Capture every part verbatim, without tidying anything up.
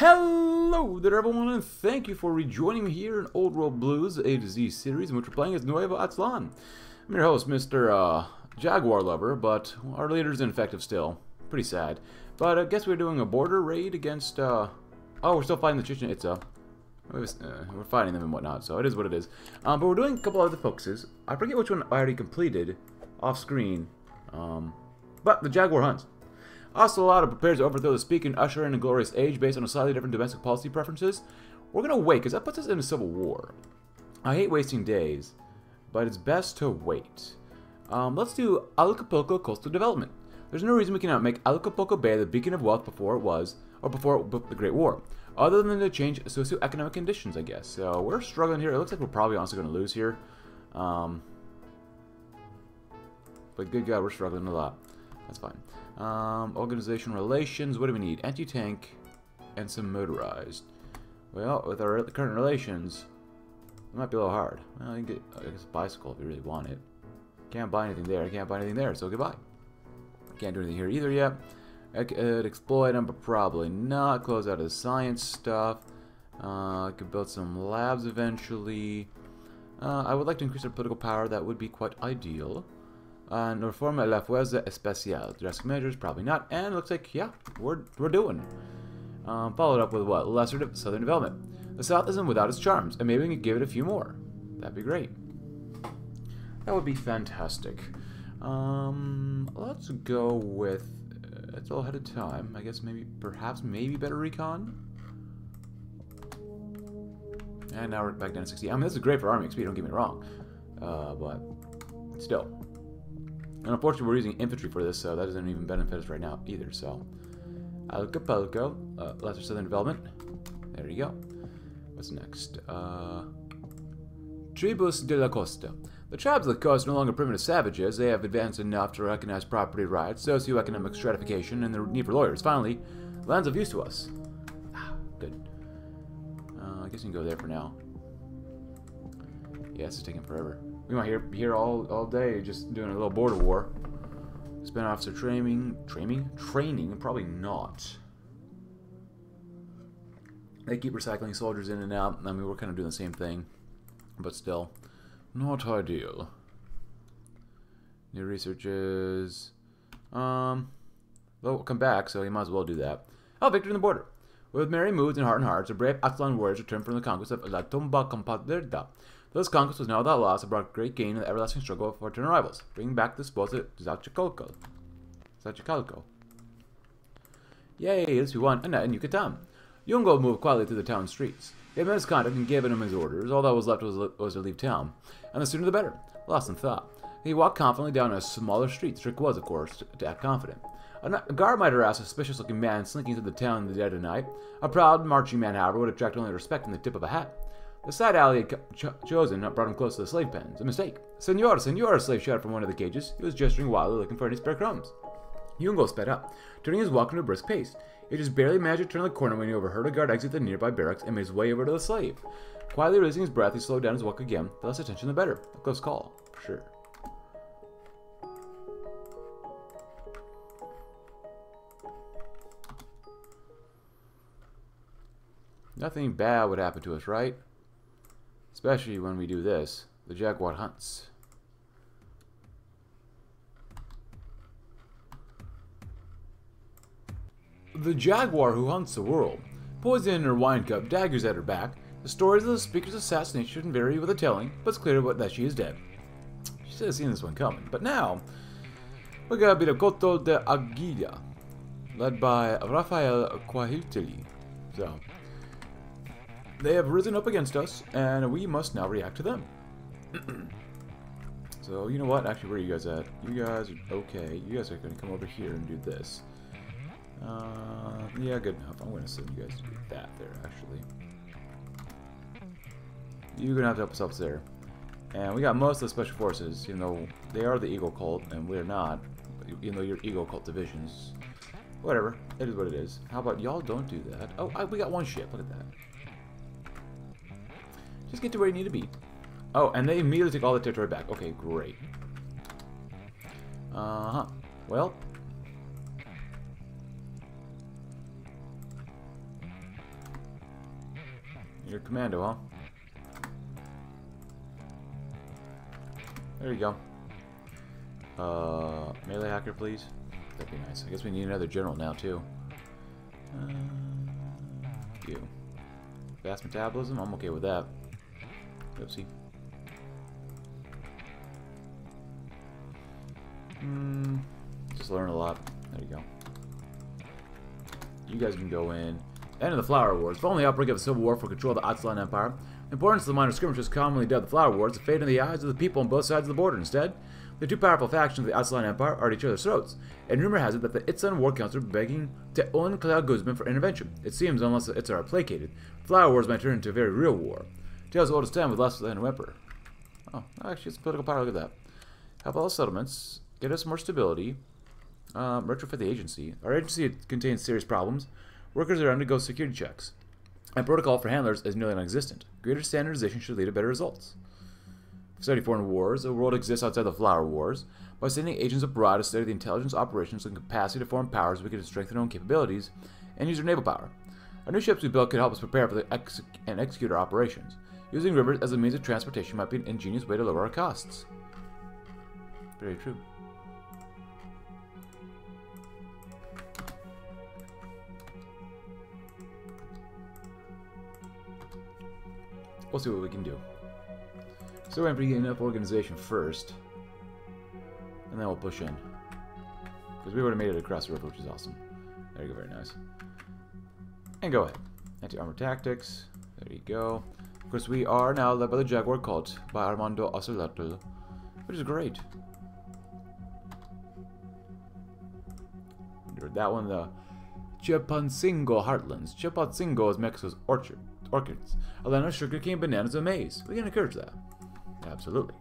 Hello there everyone, and thank you for rejoining me here in Old World Blues A to Z series in which we're playing as Nuevo Aztlan. I'm your host, Mister Uh, Jaguar Lover, but our leader's ineffective still. Pretty sad. But I guess we're doing a border raid against... Uh... Oh, we're still fighting the Chichen Itza. We're fighting them and whatnot, so it is what it is. Um, but we're doing a couple other focuses. I forget which one I already completed off screen. Um, but the Jaguar hunts. Ocelotl prepares to overthrow the speak and usher in a glorious age based on a slightly different domestic policy preferences. We're going to wait, because that puts us in a civil war. I hate wasting days, but it's best to wait. Um, let's do Acapulco coastal development. There's no reason we cannot make Acapulco Bay the beacon of wealth before it was, or before the Great War, other than to change socioeconomic conditions, I guess. So we're struggling here. It looks like we're probably honestly going to lose here. Um, but good God, we're struggling a lot. That's fine. Um, organization relations, what do we need? Anti-tank and some motorized. Well, with our current relations, it might be a little hard. Well, I can get I guess a bicycle if you really want it. Can't buy anything there, can't buy anything there, so goodbye. Can't do anything here either yet. I could exploit them, but probably not. Close out of the science stuff. Uh, I could build some labs eventually. Uh, I would like to increase our political power, that would be quite ideal. And reform La Fuerza Especial. Drastic measures, probably not. And it looks like, yeah, we're, we're doing. Um, followed up with what? Lesser de Southern Development. The South isn't without its charms, and maybe we can give it a few more. That'd be great. That would be fantastic. Um, let's go with... Uh, it's all ahead of time. I guess maybe, perhaps, maybe better recon? And now we're back down to sixty. I mean, this is great for Army X P, don't get me wrong. Uh, but still. And unfortunately, we're using infantry for this, so that doesn't even benefit us right now either. So, Acapulco, uh, lesser southern development. There you go. What's next? Uh, Tribus de la Costa. The tribes of the coast are no longer primitive savages. They have advanced enough to recognize property rights, socioeconomic stratification, and the need for lawyers. Finally, lands of use to us. Ah, good. Uh, I guess you can go there for now. Yeah, this is taking forever. We might be here all, all day just doing a little border war. Spin officer training, training, training, probably not. They keep recycling soldiers in and out. I mean, we're kind of doing the same thing, but still, not ideal. New researches. Um, well, we'll come back, so you might as well do that. Oh, victory on the border. With merry moods and heart and hearts, the brave Axelon warriors returned from the conquest of La Tomba compadrita. This conquest was now without loss and brought great gain in the everlasting struggle for eternal rivals, bringing back the spoils of Xochicalco. Xochicalco. Yay, this we won, and now in Yucatan. Yungo moved quietly through the town streets. They met his conduct and given him his orders. All that was left was, was to leave town, and the sooner the better. Lost in thought, he walked confidently down a smaller street. The trick was, of course, to, to act confident. A guard might harass a suspicious-looking man slinking through the town in the dead of night. A proud, marching man, however, would attract only respect in the tip of a hat. The side alley had cho chosen brought him close to the slave pens. A mistake. Senor, senor, a slave shouted from one of the cages. He was gesturing wildly, looking for any spare crumbs. Yungo sped up, turning his walk into a brisk pace. He just barely managed to turn the corner when he overheard a guard exit the nearby barracks and made his way over to the slave. Quietly releasing his breath, he slowed down his walk again. The less attention, the better. A close call, for sure. Nothing bad would happen to us, right? Especially when we do this, the Jaguar hunts. The Jaguar who hunts the world. Poison in her wine cup, daggers at her back. The stories of the speaker's assassination vary with the telling, but it's clear that she is dead. She should have seen this one coming. But now, we gotta beat up Coto de Aguililla, led by Rafael Cuauhtli. So, they have risen up against us, and we must now react to them. So, you know what? Actually, where are you guys at? You guys are okay. You guys are going to come over here and do this. Uh, yeah, good enough. I'm going to send you guys to do that there, actually. You're going to have to help us up there. And we got most of the special forces, even though they are the Eagle Cult, and we're not. Even though you're Eagle Cult divisions. Whatever. It is what it is. How about y'all don't do that? Oh, I, we got one ship. Look at that. Just get to where you need to be. Oh, and they immediately take all the territory back. Okay, great. Uh-huh. Well. You're commando, huh? There you go. Uh, melee hacker, please. That'd be nice. I guess we need another general now, too. Uh, you. Fast metabolism? I'm okay with that. Oopsie. Mm, just learn a lot. There you go. You guys can go in. End of the Flower Wars. Following the outbreak of the Civil War for control of the Aztlan Empire, the importance of the minor skirmishes, commonly dubbed the Flower Wars, faded in the eyes of the people on both sides of the border. Instead, the two powerful factions of the Aztlan Empire are at each other's throats, and rumor has it that the Itzan War Council are begging Teon Cleo Guzman for intervention. It seems, unless the Itzan are placated, Flower Wars might turn into a very real war. Tales of oldest time with less than an emperor. Oh, actually, it's political power. Look at that. Help all the settlements. Get us more stability. Um, retrofit the agency. Our agency contains serious problems. Workers are undergo security checks. And protocol for handlers is nearly non-existent. Greater standardization should lead to better results. Study foreign wars. The world exists outside the Flower Wars. By sending agents abroad to study the intelligence, operations, and capacity to form powers, we can strengthen our own capabilities and use our naval power. Our new ships we built could help us prepare for the ex and execute our operations. Using rivers as a means of transportation might be an ingenious way to lower our costs. Very true. We'll see what we can do. So we're going to get enough organization first, and then we'll push in. Because we would have made it across the river, which is awesome. There you go, very nice. And go ahead. Anti-armor tactics. There you go. Of course, we are now led by the Jaguar cult, by Armando Ocelotl, which is great. That one, the Chapanzingo heartlands. Chapanzingo is Mexico's orchard. Orchids, a land of sugarcane, bananas, and maize. We can encourage that. Absolutely.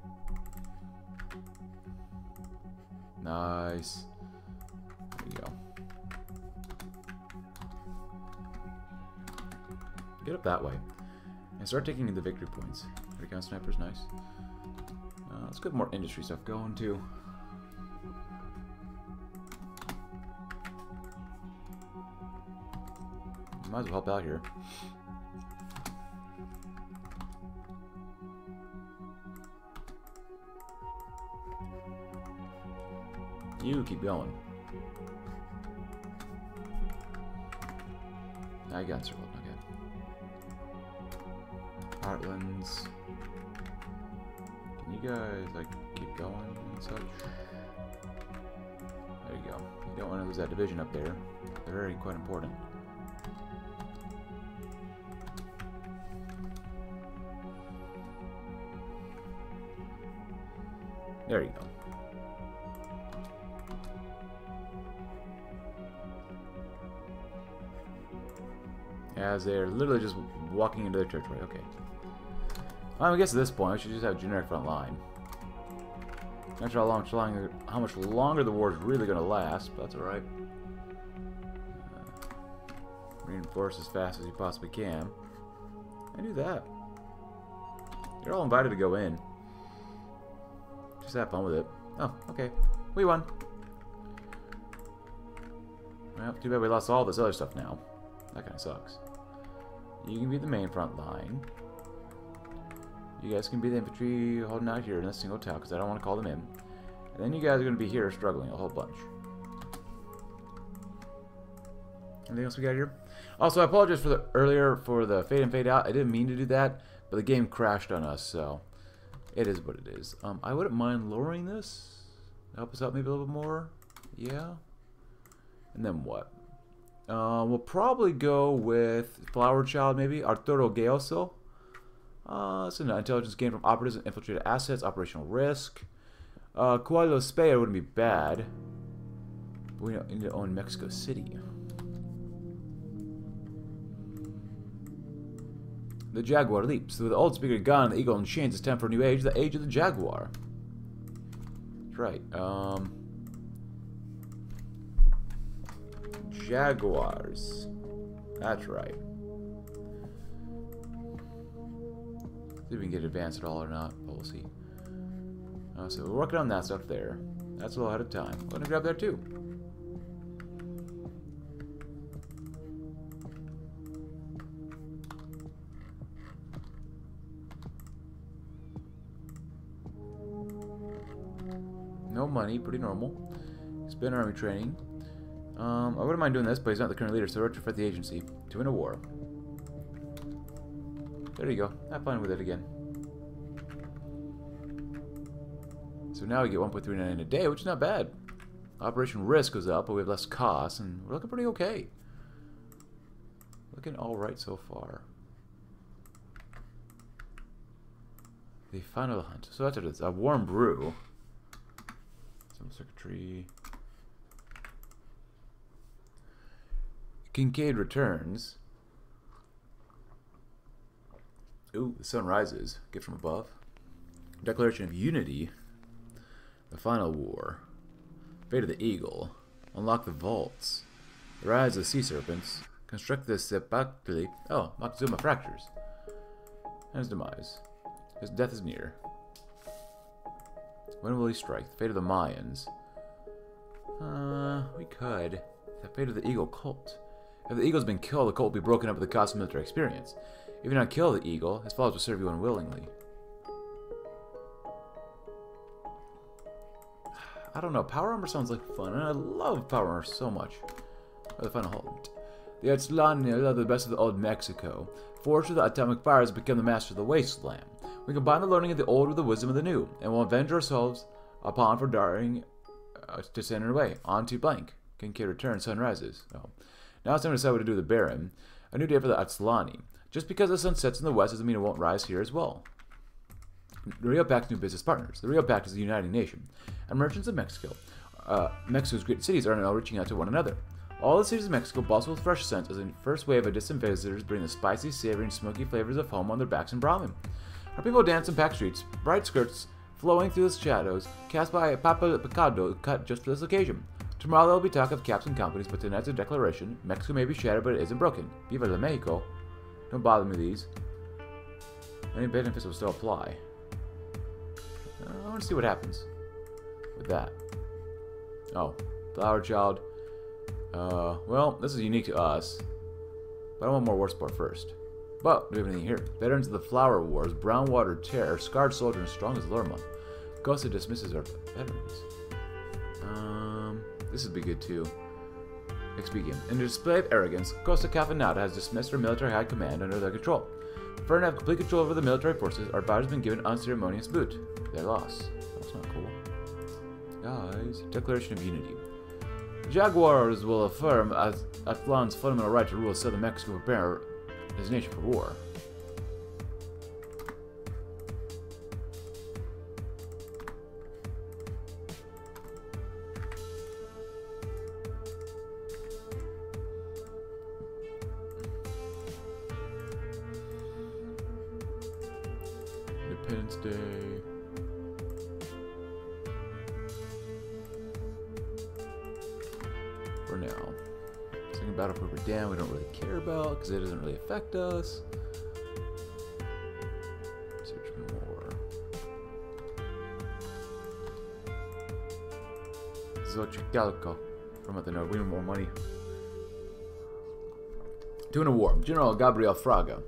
Nice. There you go. Get up that way. And start taking the victory points. Recon snipers, nice. Uh, let's get more industry stuff going, too. Might as well help out here. You keep going. I got Sir Nugget. Heartlands. Can you guys like keep going and such? There you go. You don't want to lose that division up there. They're very quite important. There you go. As they're literally just walking into their territory. Okay. Well, I guess at this point, we should just have generic front line. Not sure how, long, how much longer the war is really going to last, but that's alright. Uh, reinforce as fast as you possibly can. And do that. You're all invited to go in. Just have fun with it. Oh, okay. We won. Well, too bad we lost all this other stuff now. That kind of sucks. You can be the main front line. You guys can be the infantry holding out here in a single town, because I don't want to call them in. And then you guys are going to be here struggling a whole bunch. Anything else we got here? Also, I apologize for the earlier for the fade in fade out. I didn't mean to do that, but the game crashed on us, so it is what it is. Um, I wouldn't mind lowering this. Help us out maybe a little bit more. Yeah. And then what? Uh, we'll probably go with Flower Child, maybe. Arturo Gayoso. Uh, it's an intelligence gain from operatives and infiltrated assets, operational risk. Uh, Coelho Speyer wouldn't be bad. But we need to own Mexico City. The Jaguar leaps. With the old speaker gone, the eagle and chains, it's time for a new age, the age of the Jaguar. That's right. Um... Jaguars. That's right. See if we can get advanced at all or not, but we'll see. Uh, so we're working on that stuff there. That's a little ahead of time. I'm going to grab that too. No money, pretty normal. Spend army training. Um, I wouldn't mind doing this, but he's not the current leader, so retrofit the agency to win a war. There you go. Have fun with it again. So now we get one point three nine a day, which is not bad. Operation risk goes up, but we have less costs, and we're looking pretty okay. Looking alright so far. The final hunt. So that's what it is. A warm brew. Some circuitry. Kincaid returns. Ooh, the sun rises. Gift from above. Declaration of Unity. The final war. Fate of the Eagle. Unlock the vaults. The rise of the sea serpents. Construct the sepakli. Oh, Moctezuma fractures. And his demise. His death is near. When will he strike? The fate of the Mayans. Uh, we could. The fate of the Eagle cult. If the Eagle's been killed, the cult will be broken up at the cost of military experience. If you not kill the Eagle, his followers will serve you unwillingly. I don't know. Power Armor sounds like fun, and I love Power Armor so much. Oh, the final halt. The Axelon are the best of the old Mexico. Forged with the atomic fires, become the master of the wasteland. We combine the learning of the old with the wisdom of the new, and will avenge ourselves upon for daring uh, to send her away. On to blank. Kincaid returns, sun rises. Oh. Now it's time to decide what to do with the Baron. A new day for the Aztlani. Just because the sun sets in the west doesn't mean it won't rise here as well. The Rio Pact's new business partners. The Rio Pact is a uniting nation, and merchants of Mexico. Uh, Mexico's great cities are now reaching out to one another. All the cities of Mexico bustle with fresh scents as the first wave of distant visitors bring the spicy, savory, and smoky flavors of home on their backs and brahmin. Our people dance in packed streets, bright skirts flowing through the shadows, cast by a papa picado cut just for this occasion. Tomorrow there will be talk of caps and companies, but tonight's a declaration. Mexico may be shattered, but it isn't broken. Viva la Mexico. Don't bother me with these. Any benefits will still apply. Uh, I want to see what happens with that. Oh, flower child. Uh, well, this is unique to us, but I want more war support first. But, do we have anything here? Veterans of the Flower Wars, Brownwater Terror, Scarred Soldier, and Strong as Lerma. Costa dismisses our veterans. Um, this would be good too. Expedient. In a display of arrogance, Costa Cafañada has dismissed her military high command under their control. For to have complete control over the military forces, our fighters have been given unceremonious loot. Their loss. That's not cool. Guys, Declaration of Unity. Jaguars will affirm Aztlan's fundamental right to rule southern Mexico and prepare his nation for war. Independence Day. For now. Second battle for Verdun we don't really care about because it doesn't really affect us. Search for more. Xochicalco. From at the north, we need more money. Doing a war. General Gabriel Fraga.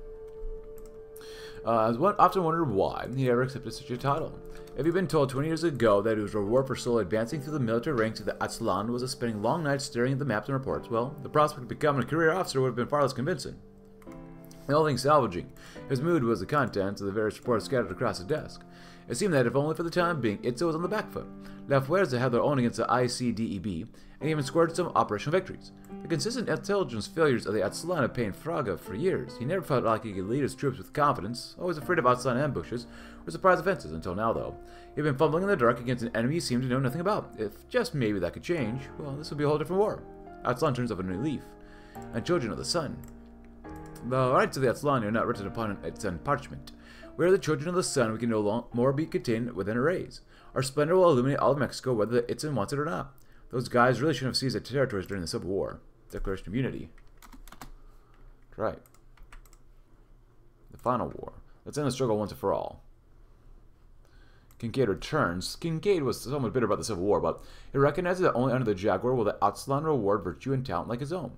Uh, I often wondered why he ever accepted such a title. If you'd been told twenty years ago that it was a reward for solo advancing through the military ranks of the Aztlan was a spending long nights staring at the maps and reports, well, the prospect of becoming a career officer would have been far less convincing. The only thing salvaging his mood was the contents of the various reports scattered across his desk. It seemed that if only for the time being, Itza was on the back foot. La Fuerza had their own against the I C D E B, and even scored some operational victories. The consistent intelligence failures of the Aztlan had pained Fraga for years. He never felt like he could lead his troops with confidence, always afraid of Aztlan ambushes or surprise offenses. Until now, though, he had been fumbling in the dark against an enemy he seemed to know nothing about. If just maybe that could change, well, this would be a whole different war. Aztlan turns up a new leaf, and children of the sun. The rights of the Aztlan are not written upon Itzan parchment. We are the children of the sun, we can no long more be contained within our rays. Our splendor will illuminate all of Mexico, whether the Itzan wants it or not. Those guys really shouldn't have seized the territories during the Civil War. Declaration of Unity. That's right. The final war. Let's end the struggle once and for all. Kincaid returns. Kincaid was somewhat bitter about the Civil War, but he recognizes that only under the Jaguar will the Aztlan reward virtue and talent like his own.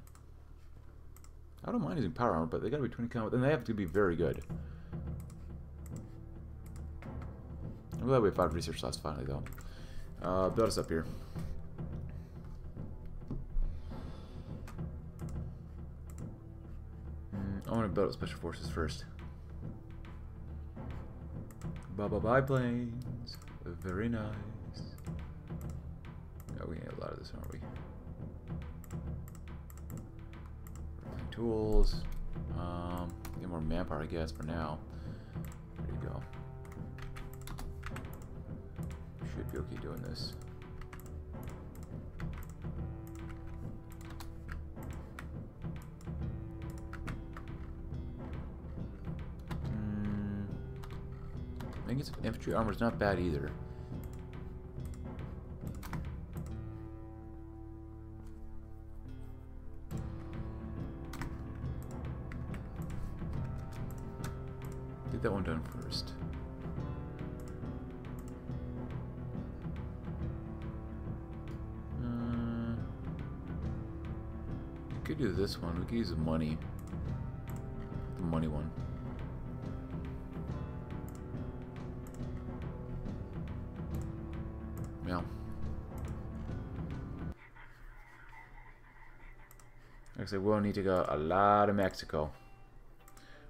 I don't mind using power armor, but they gotta be twenty combat, and they have to be very good. I'm glad we found research slots finally, though. Uh, build us up here. Mm, I want to build up special forces first. Baba biplanes. Very nice. Oh, we need a lot of this, aren't we? Tools. Um, get more manpower, I guess, for now. There you go. Should be okay doing this. Mm, I think it's infantry armor is not bad either. That one done first. Uh, we could do this one. We could use the money. The money one. Yeah. Like I said, we'll need to go a lot of Mexico.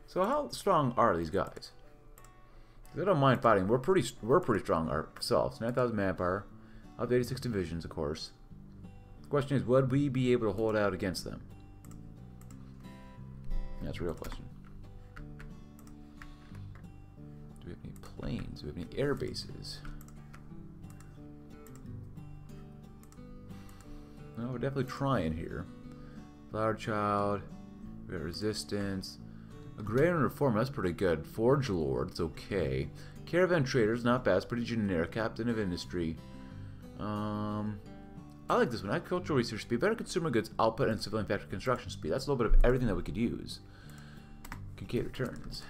So how strong are these guys? They don't mind fighting. We're pretty, we're pretty strong ourselves. nine thousand manpower, up to eighty-six divisions, of course. The question is, would we be able to hold out against them? That's a real question. Do we have any planes? Do we have any air bases? No, we're definitely trying here. Flower Child, we got Resistance. Agrarian Reform, that's pretty good. Forge Lord's okay. Caravan Traders, not bad. It's pretty generic. Captain of Industry. Um, I like this one. Agricultural Research Speed, better consumer goods output, and civilian factory construction speed. That's a little bit of everything that we could use. Kincaid returns.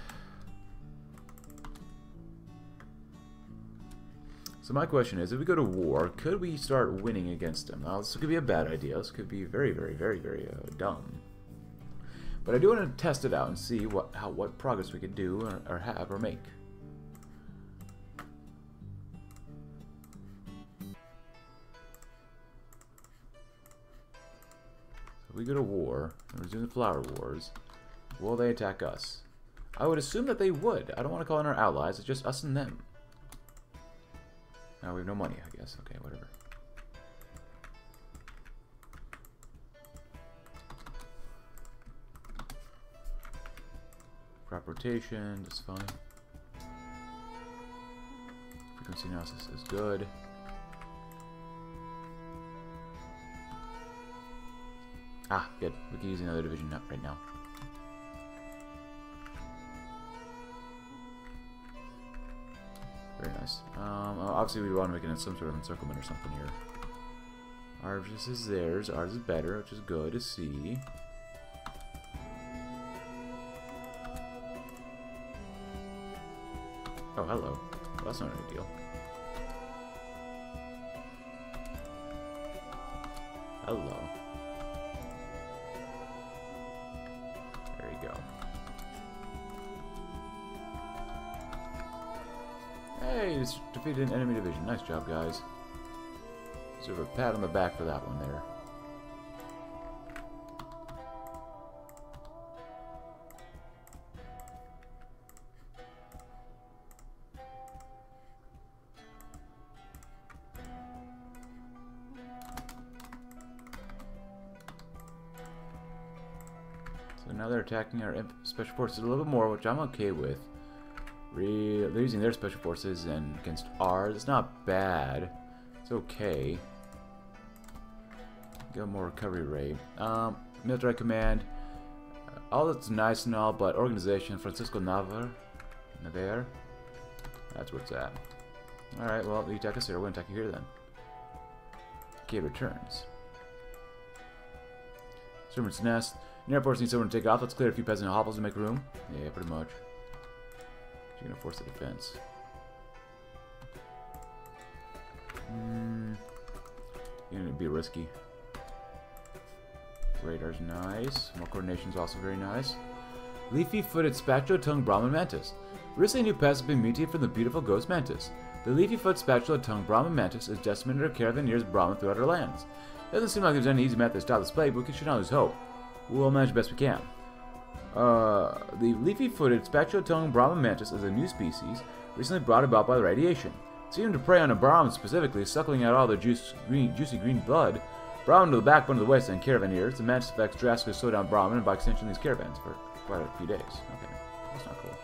So my question is, if we go to war, could we start winning against them? Now, this could be a bad idea. This could be very, very, very, very uh, dumb. But I do want to test it out and see what how what progress we could do or, or have or make. So we go to war and resume the Flower Wars. Will they attack us? I would assume that they would. I don't want to call in our allies. It's just us and them. Now we have no money, I guess. Okay, whatever. Crop rotation, that's fine. Frequency analysis is good. Ah, good. We can use another division up right now. Very nice. Um, obviously, we want to make it some sort of encirclement or something here. Ours is theirs. Ours is better, which is good to see. Oh, hello. Well, that's not a deal. Hello. There you go. Hey, just defeated an enemy division. Nice job, guys. Sort of a pat on the back for that one there. Attacking our special forces a little bit more, which I'm okay with. Re they're using their special forces and against ours. It's not bad. It's okay. Get more recovery rate. Um, military command. Uh, all that's nice and all, but organization Francisco Navarre. Navarre. That's where it's at. All right. Well, you attack us here. We're gonna attack you here then. Okay, returns. Servant's Nest. An airport needs someone to take off. Let's clear a few peasant hovels and make room. Yeah, pretty much. You're gonna force the defense. Mm. You're gonna be risky. Radar's nice. More coordination's also very nice. Leafy-footed spatula-tongued Brahman mantis. Recently, new pets have been mutated from the beautiful ghost mantis. The leafy-foot spatula-tongued Brahma mantis is decimated her caravanier's Brahma throughout her lands. It doesn't seem like there's any easy method to stop this plague, but we should not lose hope. We'll manage the best we can. Uh, the leafy-footed spatula-tongued Brahma mantis is a new species recently brought about by the radiation. It seemed to prey on a Brahman specifically, suckling out all their juice, green, juicy green blood. Brahman to the backbone of the Westland caravaneers, the mantis effects drastically slow down Brahman and by extension these caravans for quite a few days. Okay, that's not cool.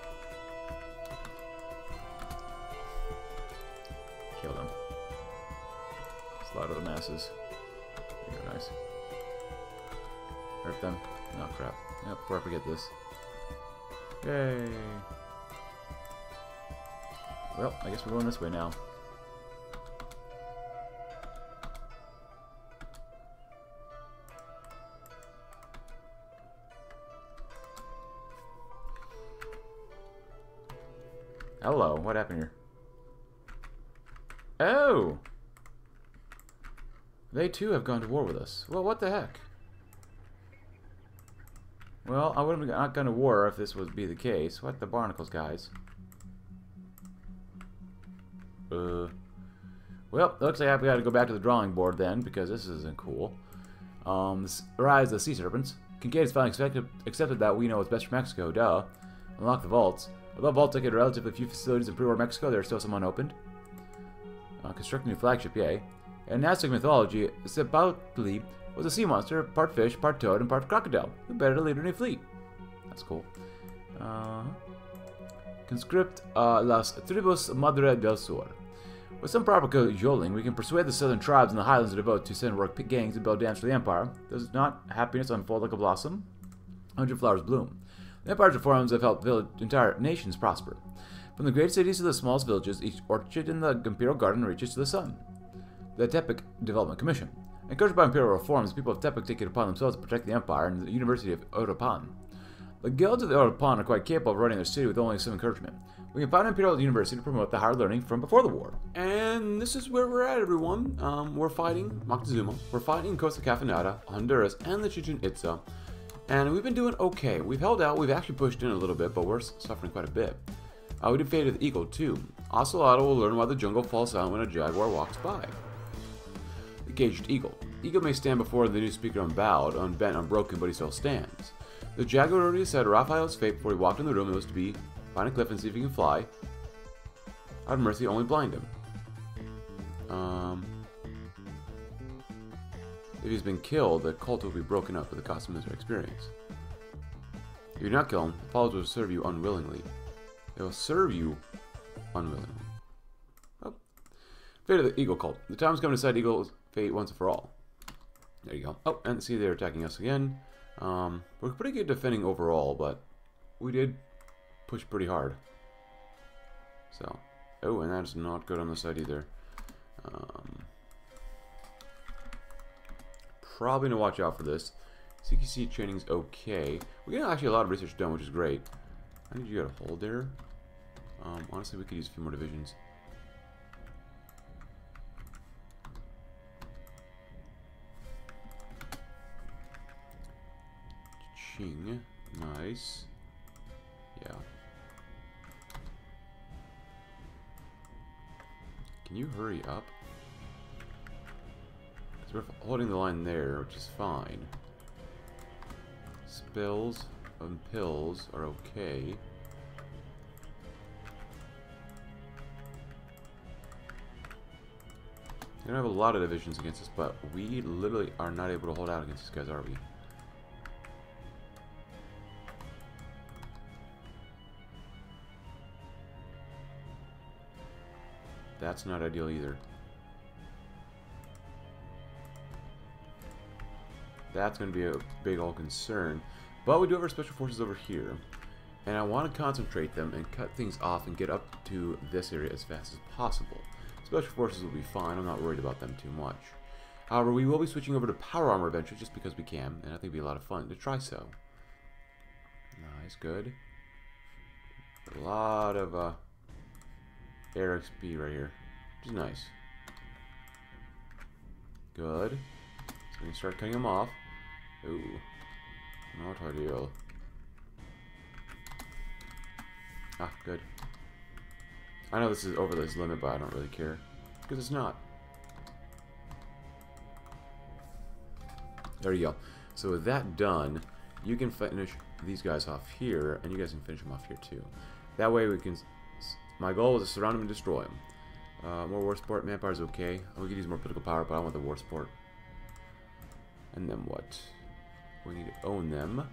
Kill them. Slaughter the masses. There you go, nice. Hurt them. Oh crap. Yep, before I forget this. Yay! Well, I guess we're going this way now. Hello, what happened here? Oh! They too have gone to war with us. Well, what the heck? Well, I would have not gone to war if this would be the case. What the barnacles, guys? Uh, well, looks like I've got to go back to the drawing board then, because this isn't cool. Um, this Rise of the Sea Serpents. Kincaid has finally expected, accepted that we know what's best for Mexico, duh. Unlock the vaults. Although vaults take a relatively few facilities in pre-war Mexico, there are still some unopened. Uh, construct a new flagship, yay. In Aztec mythology, Cipautli was a sea monster, part fish, part toad, and part crocodile. Who better to lead a new fleet? That's cool. Uh, conscript uh, las Tribus Madre del Sur. With some proper cajoling, we can persuade the southern tribes in the highlands to devote to send work gangs to build dams for the empire. Does not happiness unfold like a blossom? A hundred flowers bloom. The empire's reforms have helped village, entire nations prosper. From the great cities to the smallest villages, each orchard in the imperial garden reaches to the sun. The Tepic Development Commission. Encouraged by imperial reforms, the people of Tepic take it upon themselves to protect the empire and the University of Oropan. The guilds of the Oropan are quite capable of running their city with only some encouragement. We can find an imperial university to promote the higher learning from before the war. And this is where we're at, everyone. Um, we're fighting Moctezuma, we're fighting Costa Cafañada, Honduras, and the Chichen Itza. And we've been doing okay. We've held out, we've actually pushed in a little bit, but we're suffering quite a bit. Uh, we defeated the eagle too. Ocelotl will learn why the jungle falls silent when a jaguar walks by. The caged eagle. Eagle may stand before the new speaker unbowed, unbent, unbroken, but he still stands. The jaguar already said Raphael's fate before he walked in the room. It was to be find a cliff and see if he can fly. Out of mercy, only blind him. Um, if he's been killed, the cult will be broken up with the cost of misery experience. If you do not kill him, the followers will serve you unwillingly. It will serve you unwillingly. Oh. Fate of the Eagle Cult. The time has come to decide Eagle's fate once and for all. There you go. Oh, and see, they're attacking us again. Um, we're pretty good defending overall, but we did push pretty hard. So, oh, and that's not good on this side either. Um, probably gonna watch out for this. C Q C training's okay. We're getting actually a lot of research done, which is great. I need you to hold there. Um, honestly, we could use a few more divisions. Ching. Nice. Yeah. Can you hurry up? Because we're holding the line there, which is fine. Spills and pills are okay. They don't have a lot of divisions against us, but we literally are not able to hold out against these guys, are we? That's not ideal either. That's going to be a big old concern. But we do have our special forces over here. And I want to concentrate them and cut things off and get up to this area as fast as possible. Special forces will be fine. I'm not worried about them too much. However, we will be switching over to power armor eventually just because we can. And I think it'd be a lot of fun to try so. Nice, good. A lot of... Uh, Air X P right here, which is nice. Good. So we can start cutting them off. Ooh, not ideal. Ah, good. I know this is overlays limit, but I don't really care, because it's not. There you go. So with that done, you can finish these guys off here, and you guys can finish them off here too. That way we can... My goal is to surround them and destroy them. Uh, more war support. Manpower is okay. We could use more political power, but I want the war support. And then what? We need to own them.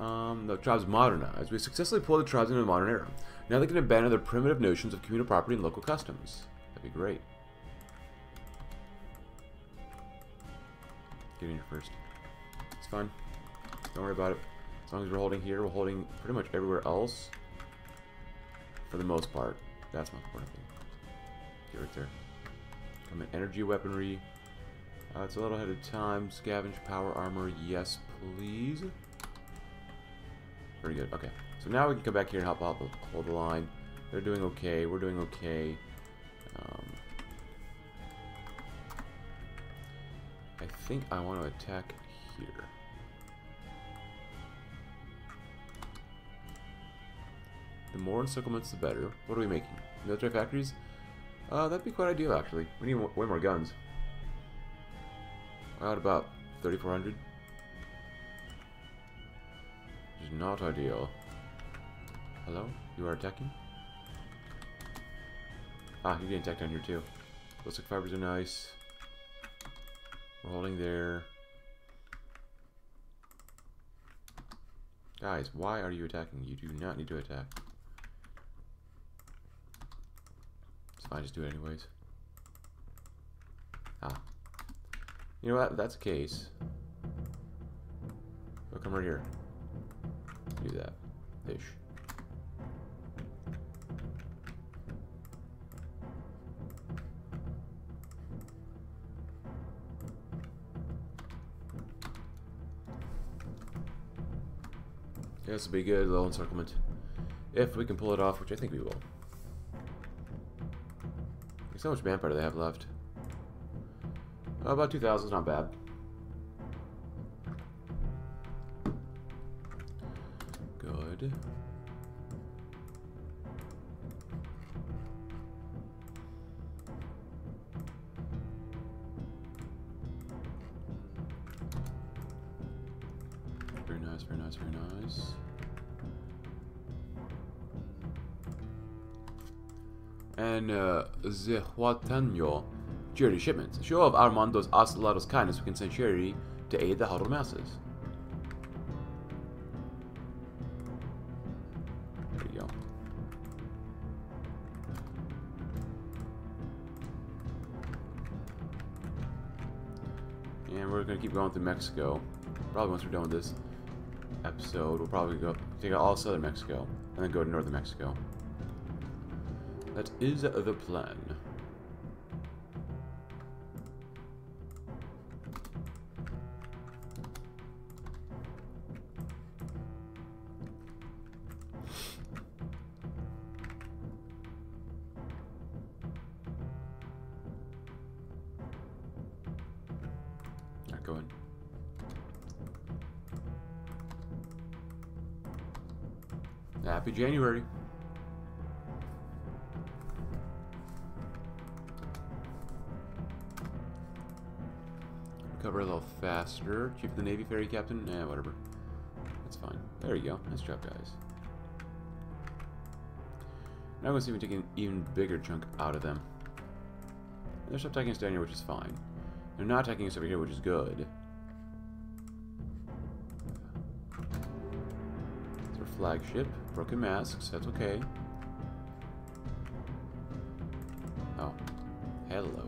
Um, the tribes modernized. We successfully pulled the tribes into the modern era. Now they can abandon their primitive notions of communal property and local customs. That'd be great. Get in here first. It's fine. Don't worry about it. As long as we're holding here, we're holding pretty much everywhere else. For the most part. That's my important thing. Get right there. Come in. Energy weaponry. Uh, it's a little ahead of time. Scavenge, power, armor. Yes, please. Pretty good. Okay. So now we can come back here and help out hold the line. They're doing okay. We're doing okay. Um, I think I want to attack here. The more encirclements, the better. What are we making? Military factories? Uh, that'd be quite ideal, actually. We need way more guns. We're at about thirty-four hundred. Which is not ideal. Hello? You are attacking? Ah, you're getting attacked down here, too. Ballistic fibers are nice. We're holding there. Guys, why are you attacking? You do not need to attack. It's fine, just do it anyways. Ah. You know what? That's the case. So come right here. Do that. Fish. This will be good, little encirclement. If we can pull it off, which I think we will. There's so much manpower they have left. Oh, about two thousand is not bad. Good. Very nice, very nice, very nice. And uh, Zehuataño, charity shipments. A show of Armando's Ocelot's kindness, we can send charity to aid the huddled masses. There you go. And we're going to keep going through Mexico. Probably once we're done with this episode, we'll probably go take out all southern Mexico and then go to northern Mexico. That is the plan. Not going. Happy January. Cover a little faster. Chief of the Navy, Ferry Captain? Eh, whatever. That's fine. There you go. Nice job, guys. Now I'm going to see if we take an even bigger chunk out of them. They're still attacking us down here, which is fine. They're not attacking us over here, which is good. It's our flagship. Broken masks. That's okay. Oh. Hello.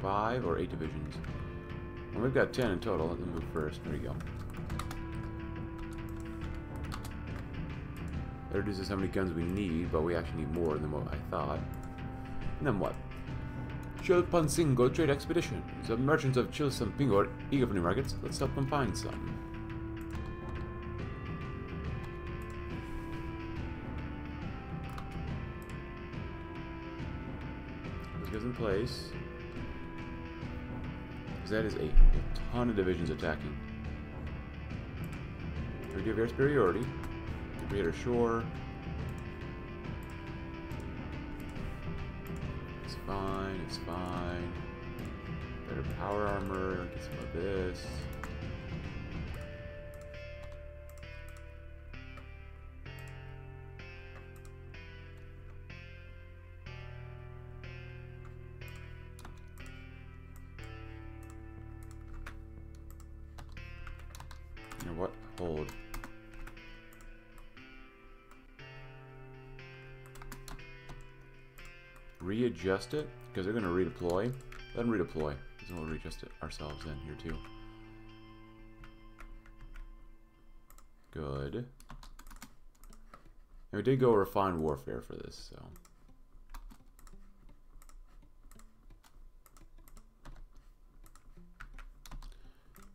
Five or eight divisions. Well, we've got ten in total. Let them move first. There you go. That reduces how many guns we need, but we actually need more than what I thought. And then what? Chilpancingo trade expedition. The merchants of Chilpancingo are eager for new markets. Let's help them find some. This goes in place. Because that is a, a ton of divisions attacking. We do have air superiority. We hit our shore. It's fine, it's fine. Better power armor, get some of this. You know what? Hold. Readjust it, because they're going to redeploy. Let them redeploy, because we'll readjust it ourselves in here too. Good. And we did go refined warfare for this, so.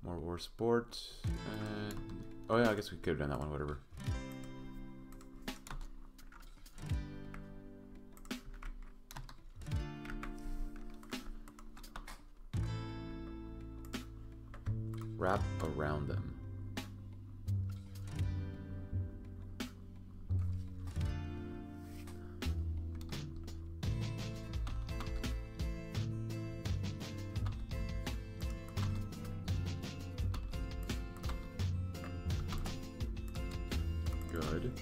More war support. Uh, oh yeah, I guess we could have done that one, whatever. Wrap around them. Good.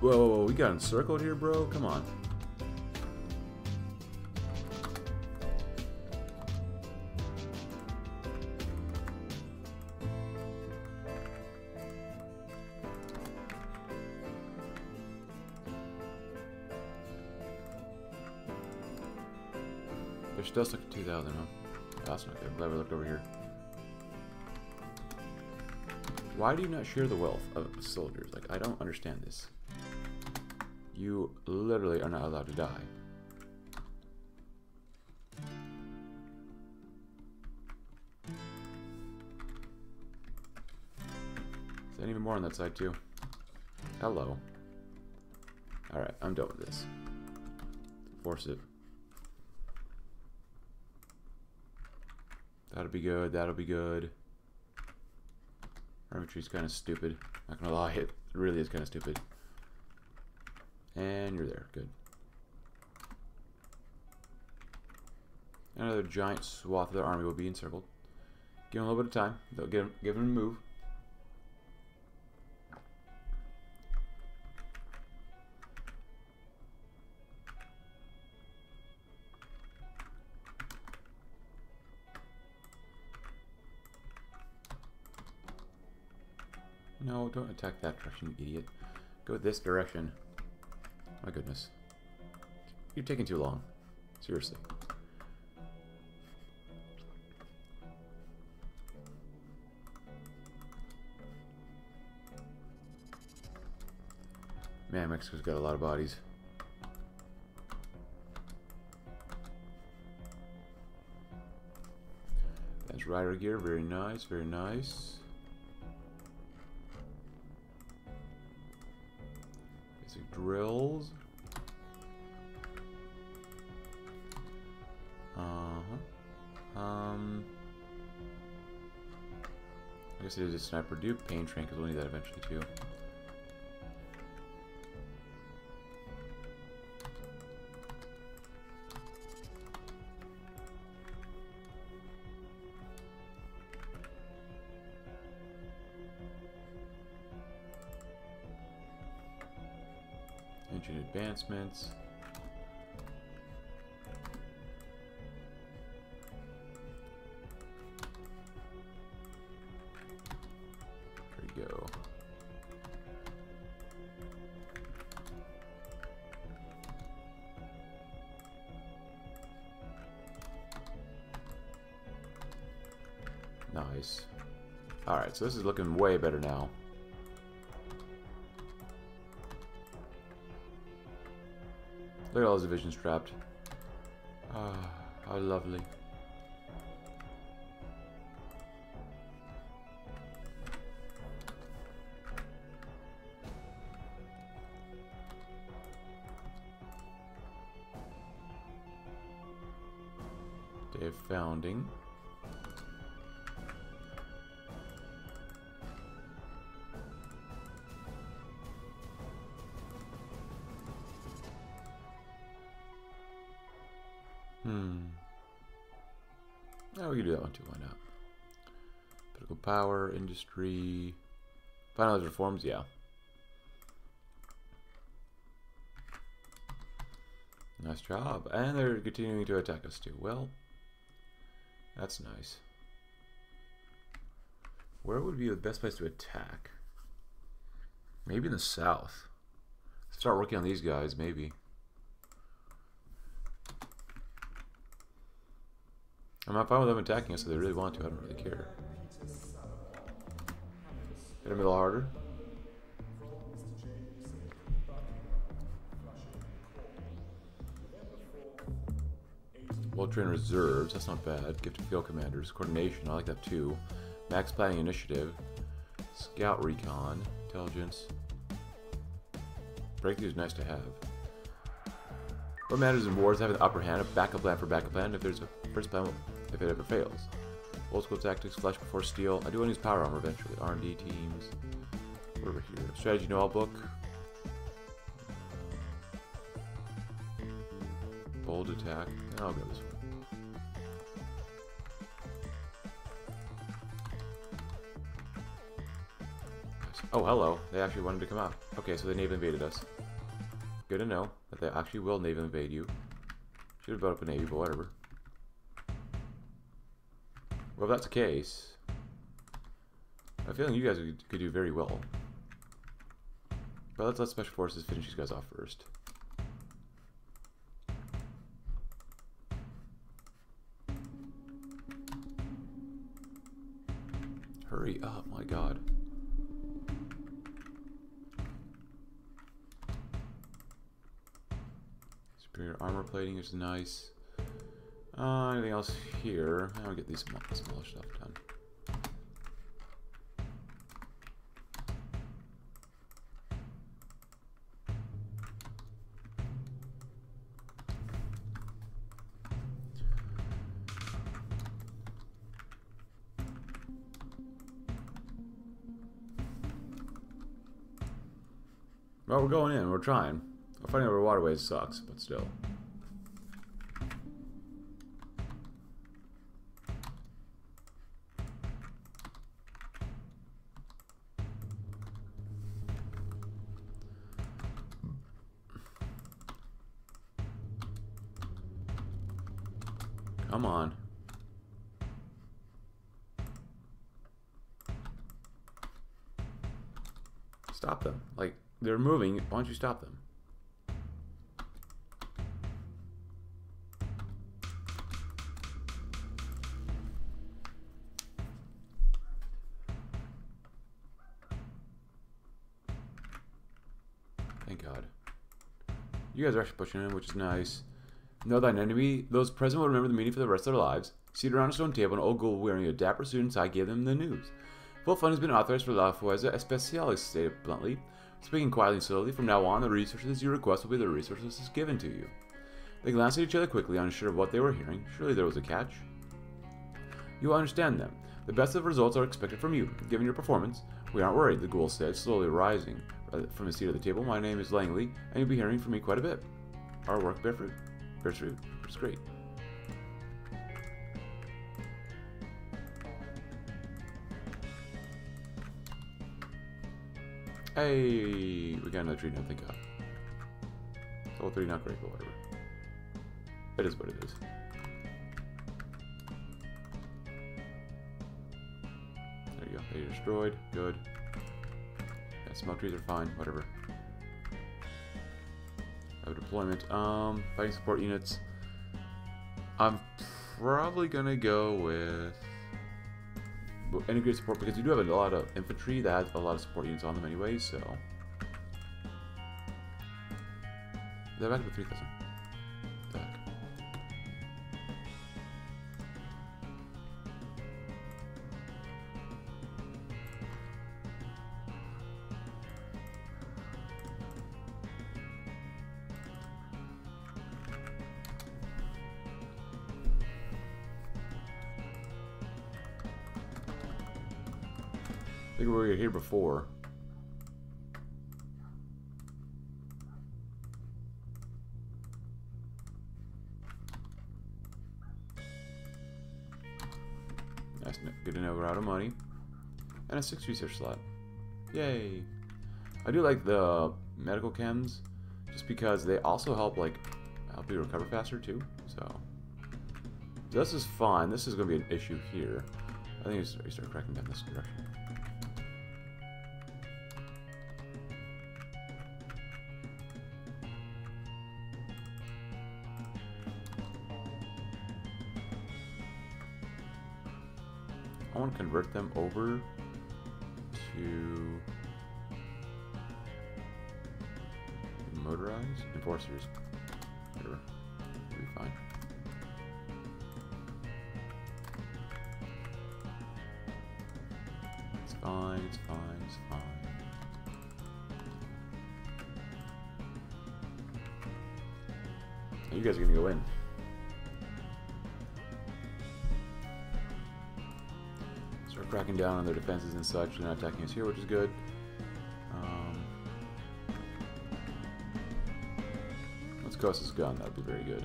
Whoa, whoa, whoa, we got encircled here, bro. Come on. Does look at two thousand, huh? That's not good. I'm glad we looked over here. Why do you not share the wealth of soldiers? Like, I don't understand this. You literally are not allowed to die. Is there even more on that side, too? Hello. Alright, I'm done with this. Force it. That'll be good, that'll be good. Armamentry's kind of stupid. Not gonna lie, it really is kind of stupid. And you're there, good. Another giant swath of their army will be encircled. Give them a little bit of time. They'll give them, give them a move. No, don't attack that direction, you idiot. Go this direction. My goodness. You're taking too long. Seriously. Man, Mexico's got a lot of bodies. That's rider gear. Very nice, very nice. Drills. Uh-huh. Um. I guess it is a sniper. Do pain train, because we'll need that eventually too. Advancements. There we go. Nice. All right, so this is looking way better now. Look at all those divisions trapped. Ah, how lovely. Day of founding. Too, why not? Political power, industry, finalized reforms, yeah. Nice job. And they're continuing to attack us too. Well, that's nice. Where would be the best place to attack? Maybe in the south. Start working on these guys, maybe. I'm not fine with them attacking us if they really want to. I don't really care. Hit them a little harder. Well-trained reserves. That's not bad. Gift of field commanders. Coordination. I like that too. Max planning initiative. Scout recon. Intelligence. Breakthrough is nice to have. What matters in wars? Having the upper hand. A backup plan for backup plan. If there's a first plan, if it ever fails. Old school tactics, flesh before steel. I do want to use power armor eventually. R and D teams. We're over here. Strategy know-all book. Bold attack. I'll go this way. Oh, hello. They actually wanted to come out. Okay, so they naval invaded us. Good to know that they actually will naval invade you. Should have built up a navy, but whatever. Well, if that's the case, I have a feeling you guys could do very well. But let's let Special Forces finish these guys off first. Hurry up, my god. Superior armor plating is nice. Uh, anything else here? I'll get these small, smaller stuff done. Well, we're going in. We're trying. We're fighting over waterways sucks, but still. Come on. Stop them. Like, they're moving. Why don't you stop them? Thank God. You guys are actually pushing in, which is nice. Know thine enemy, those present will remember the meeting for the rest of their lives. Seated around a stone table, an old ghoul wearing a dapper suit and tie gave them the news. Full fund has been authorized for La Fuerza Especial, stated bluntly. Speaking quietly and slowly, from now on, the resources you request will be the resources given to you. They glanced at each other quickly, unsure of what they were hearing. Surely there was a catch. You will understand them. The best of results are expected from you. Given your performance, we aren't worried, the ghoul said, slowly rising from his seat at the table. My name is Langley, and you'll be hearing from me quite a bit. Our work bear fruit. Fruit. It's great. Hey, we got another tree now, thank God. Level three, not great, but whatever. It is what it is. There you go. They destroyed. Good. Yeah, smoke trees are fine. Whatever. Deployment. Um, fighting support units. I'm probably gonna go with integrated support because you do have a lot of infantry that has a lot of support units on them anyway. So they're back up to three thousand. I think we were here before. That's good to know we're out of money. And a six research slot. Yay! I do like the medical chems, just because they also help like help you recover faster too. So this is fun. This is going to be an issue here. I think we start cracking down this direction. I want to convert them over to motorized enforcers. Whatever. It'll be fine. It's fine, it's fine, it's fine. You guys are gonna go in. Cracking down on their defenses and such. They're not attacking us here, which is good. Um, let's coast this gun. That would be very good.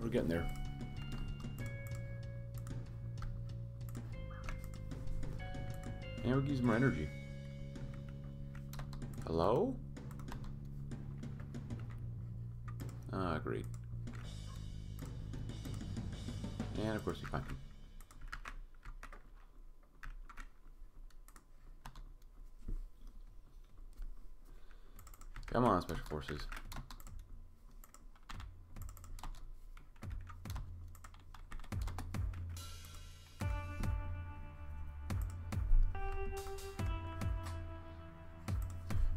We're getting there. And we use more energy. Hello? Ah, great. And of course you find him. Come on, Special Forces.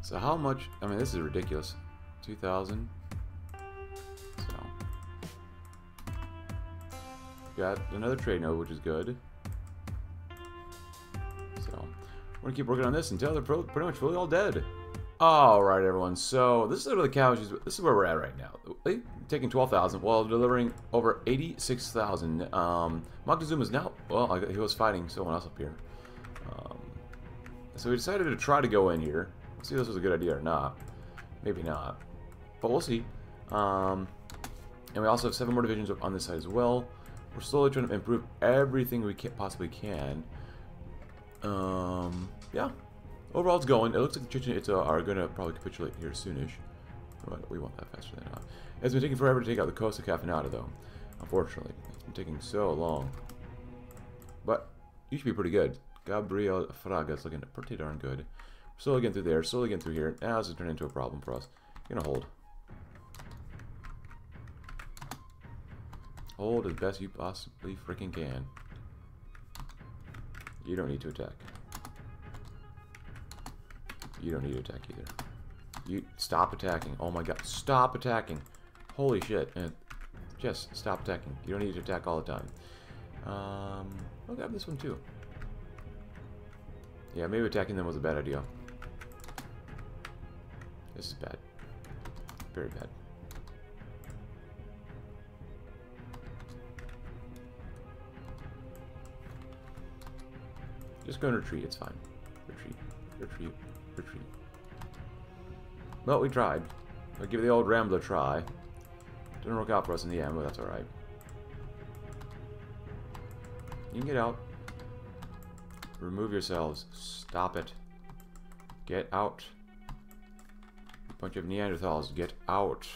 So how much, I mean, this is ridiculous, two thousand, so, got another trade node, which is good, so, we're gonna keep working on this until they're pro pretty much fully all dead. Alright everyone, so, this is where the cow is, this is where we're at right now, they're taking twelve thousand while delivering over eighty-six thousand, um, Moctezuma is now, well, he was fighting someone else up here, um, so we decided to try to go in here. See if this was a good idea or not. Maybe not. But we'll see. Um, and we also have seven more divisions up on this side as well. We're slowly trying to improve everything we can, possibly can. Um, yeah. Overall, it's going. It looks like the Chichen Itza are going to probably capitulate here soonish. But we want that faster than not. It's been taking forever to take out the Costa Cafañada, though. Unfortunately. It's been taking so long. But you should be pretty good. Gabriel Fraga is looking pretty darn good. Slowly getting through there, slowly getting through here. Now this is turning into a problem for us. You're gonna hold. Hold as best you possibly freaking can. You don't need to attack. You don't need to attack either. You stop attacking. Oh my god. Stop attacking. Holy shit. And just stop attacking. You don't need to attack all the time. Um I'll grab this one too. Yeah, maybe attacking them was a bad idea. This is bad. Very bad. Just go and retreat, it's fine. Retreat, retreat, retreat. Well, we tried. I'll give the old Rambler a try. Didn't work out for us in the end, but that's alright. You can get out. Remove yourselves. Stop it. Get out. Bunch of Neanderthals, get out.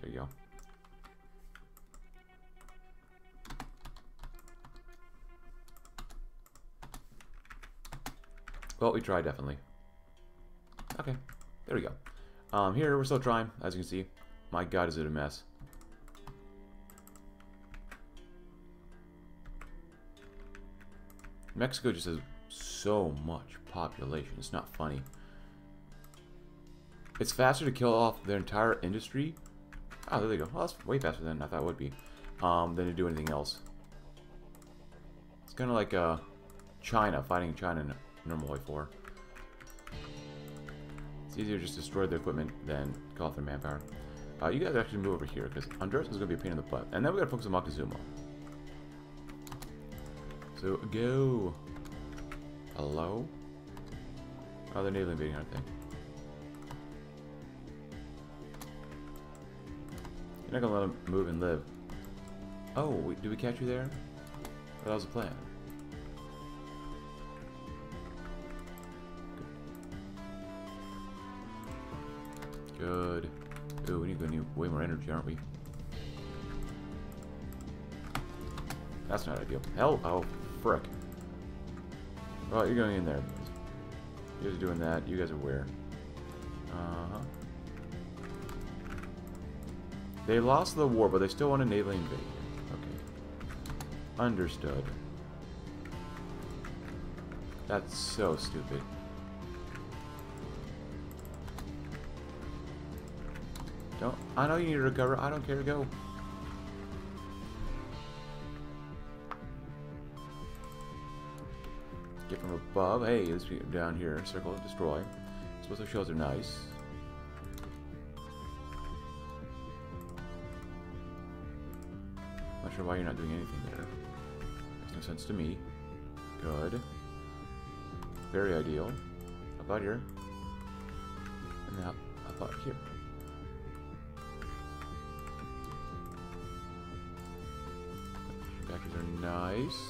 There you go. Well, we tried, definitely. Okay, there we go. Um, here, we're still trying, as you can see. My god, is it a mess. Mexico just has so much population. It's not funny. It's faster to kill off their entire industry. Oh, there they go. Well, that's way faster than I thought it would be. Um, than to do anything else. It's kind of like uh, China, fighting China in a normal way four. It's easier to just destroy the equipment than call for manpower. Uh, you guys actually move over here, because Honduras is going to be a pain in the butt. And then we got to focus on Moctezuma. So, go! Hello? Oh, they're naval invading, aren't they? You're not going to let them move and live. Oh, we, did we catch you there? Or that was the plan. Good. Ooh, we need to need way more energy, aren't we? That's not ideal. Hell, oh, frick. Well, you're going in there. You guys are doing that. You guys are where? Uh-huh. They lost the war, but they still want to naval invade. Okay. Understood. That's so stupid. Don't. I know you need to recover. I don't care. Go. Get from above. Hey, let's be down here. Circle. Destroy. Suppose those shells are nice. Not sure why you're not doing anything there. Makes no sense to me. Good. Very ideal. Up out here. And now up out here. These are nice.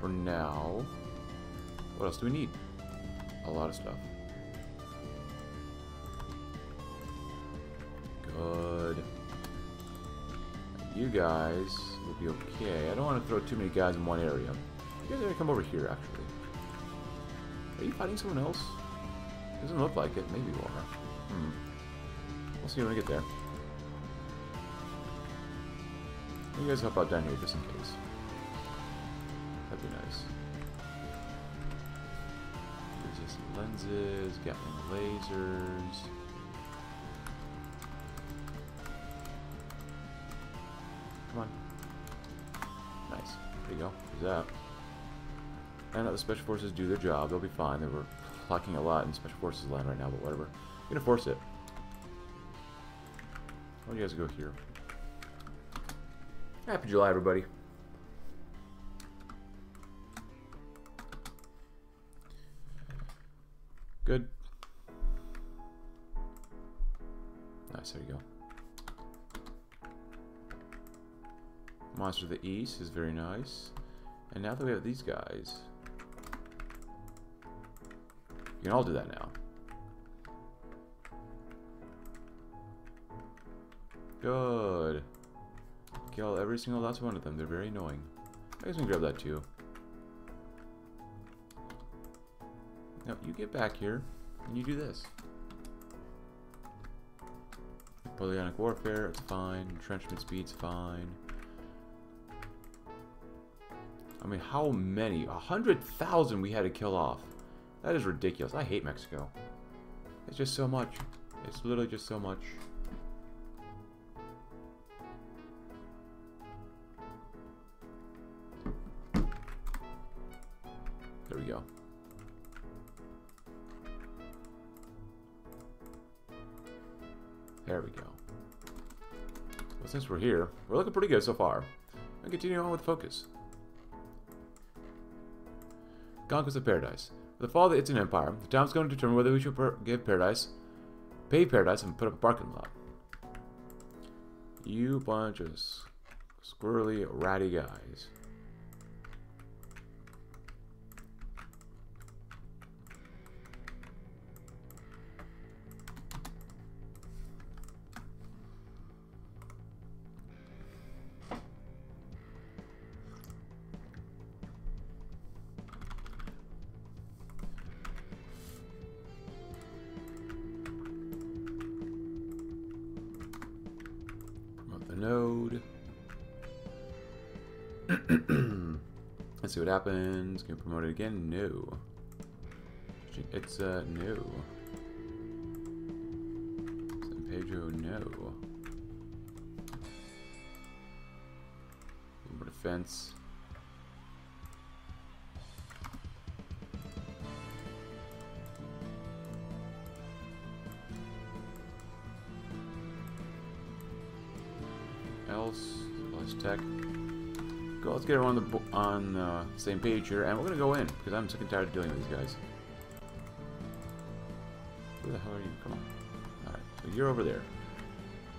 For now. What else do we need? A lot of stuff. Good. You guys will be okay. I don't want to throw too many guys in one area. You guys are going to come over here, actually. Are you fighting someone else? Doesn't look like it. Maybe you are. Hmm. We'll see when we get there. You guys help out down here just in case. That'd be nice. Resist lenses, Gatling lasers. Come on. Nice. There you go. There's that. And let the Special Forces do their job. They'll be fine. They were plucking a lot in Special Forces land right now, but whatever. I'm gonna force it. Why don't you guys go here? Happy July, everybody. Good. Nice, there you go. Monster of the East is very nice. And now that we have these guys, you can all do that now. Good. Kill every single last one of them. They're very annoying. I guess we can grab that too. Now, you get back here and you do this. Napoleonic warfare, it's fine. Entrenchment speed's fine. I mean, how many? A hundred thousand we had to kill off. That is ridiculous. I hate Mexico. It's just so much. It's literally just so much. There we go. There we go. Well, since we're here, we're looking pretty good so far. And continue on with focus. Conquest of Paradise. With the fall of the Itzan Empire, the town's going to determine whether we should give Paradise, pay Paradise, and put up a parking lot. You bunch of squirrely, ratty guys. See what happens. Can we promote it again? No. It's uh no. San Pedro, no. More defense. else, Aztec. Go, let's get everyone on the on, uh, same page here, and we're gonna go in because I'm sick and tired of dealing with these guys. Where the hell are you? Come on. All right, so you're over there.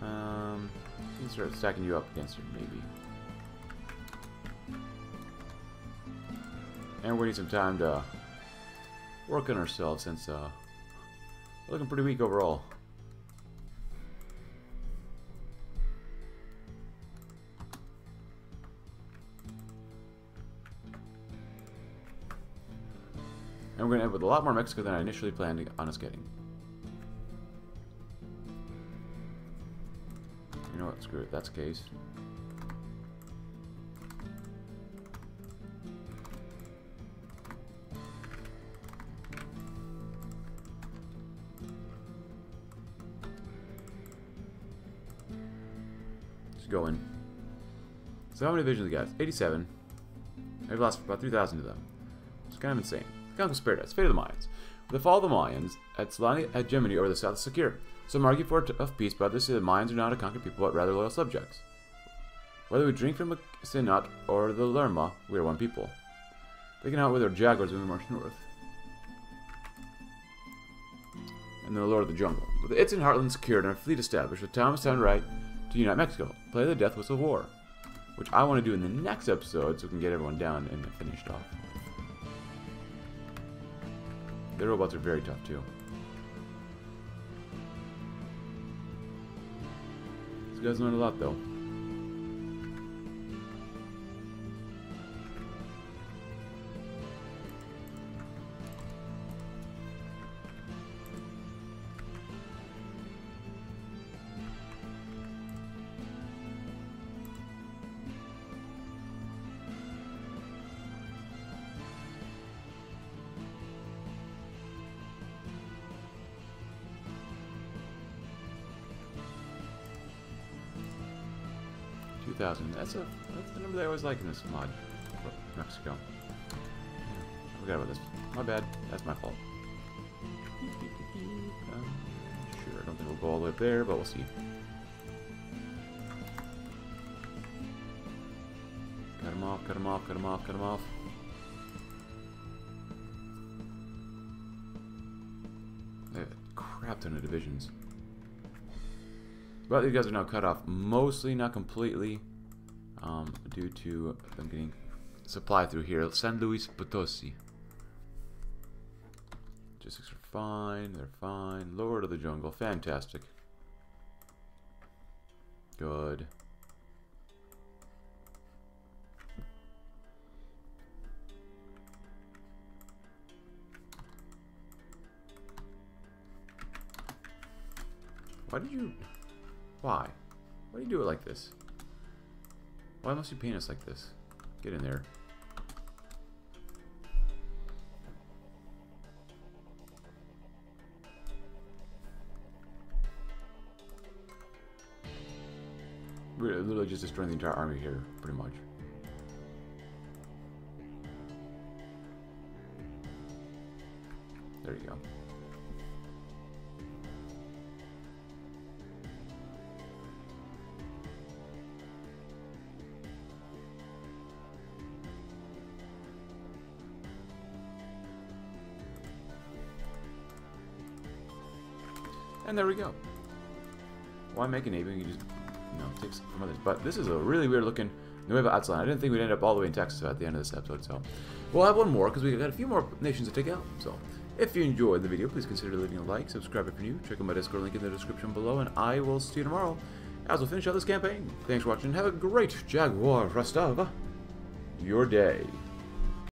Um, I can start stacking you up against it, maybe. And we need some time to work on ourselves since uh, we're looking pretty weak overall. And we're going to end with a lot more Mexico than I initially planned on us getting. You know what? Screw it. That's the case. Just go in. So how many divisions we got? eighty-seven. I've lost about three thousand of them. It's kind of insane. Conquest Paradise, Fate of the Mayans. With the fall of the Mayans, Aztlani hegemony over the south is secure. Some argue for a tough peace, but others say the Mayans are not a conquered people, but rather loyal subjects. Whether we drink from the Sinat or the Lerma, we are one people. They can outwit our jaguars when we march north. And then the Lord of the Jungle. With the Itzan heartland secured and our fleet established, the time is time right to unite Mexico. Play the death whistle of war, which I want to do in the next episode, so we can get everyone down and finished off. Their robots are very tough, too. These guys learn a lot, though. two thousand. That's a that's the number they always like in this mod. Mexico. I forgot about this. My bad. That's my fault. Uh, sure, I don't think we'll go all the way up there, but we'll see. Cut him off, cut him off, cut him off, cut him off. They have a crap ton of divisions. But these guys are now cut off, mostly, not completely, um, due to them getting supply through here. San Luis Potosi. Logistics are fine, they're fine. Lord of the Jungle, fantastic. Good. Why did you... Why? Why do you do it like this? Why must you paint us like this? Get in there. We're literally just destroying the entire army here, pretty much. There you go. And there we go. Why make a neighbor? You just, you know, take from others. But this is a really weird looking Nuevo Aztlan. I didn't think we'd end up all the way in Texas at the end of this episode, so we'll have one more because we've got a few more nations to take out. So if you enjoyed the video, please consider leaving a like, subscribe if you're new, check out my Discord link in the description below, and I will see you tomorrow as we'll finish out this campaign. Thanks for watching. Have a great Jaguar rest of your day.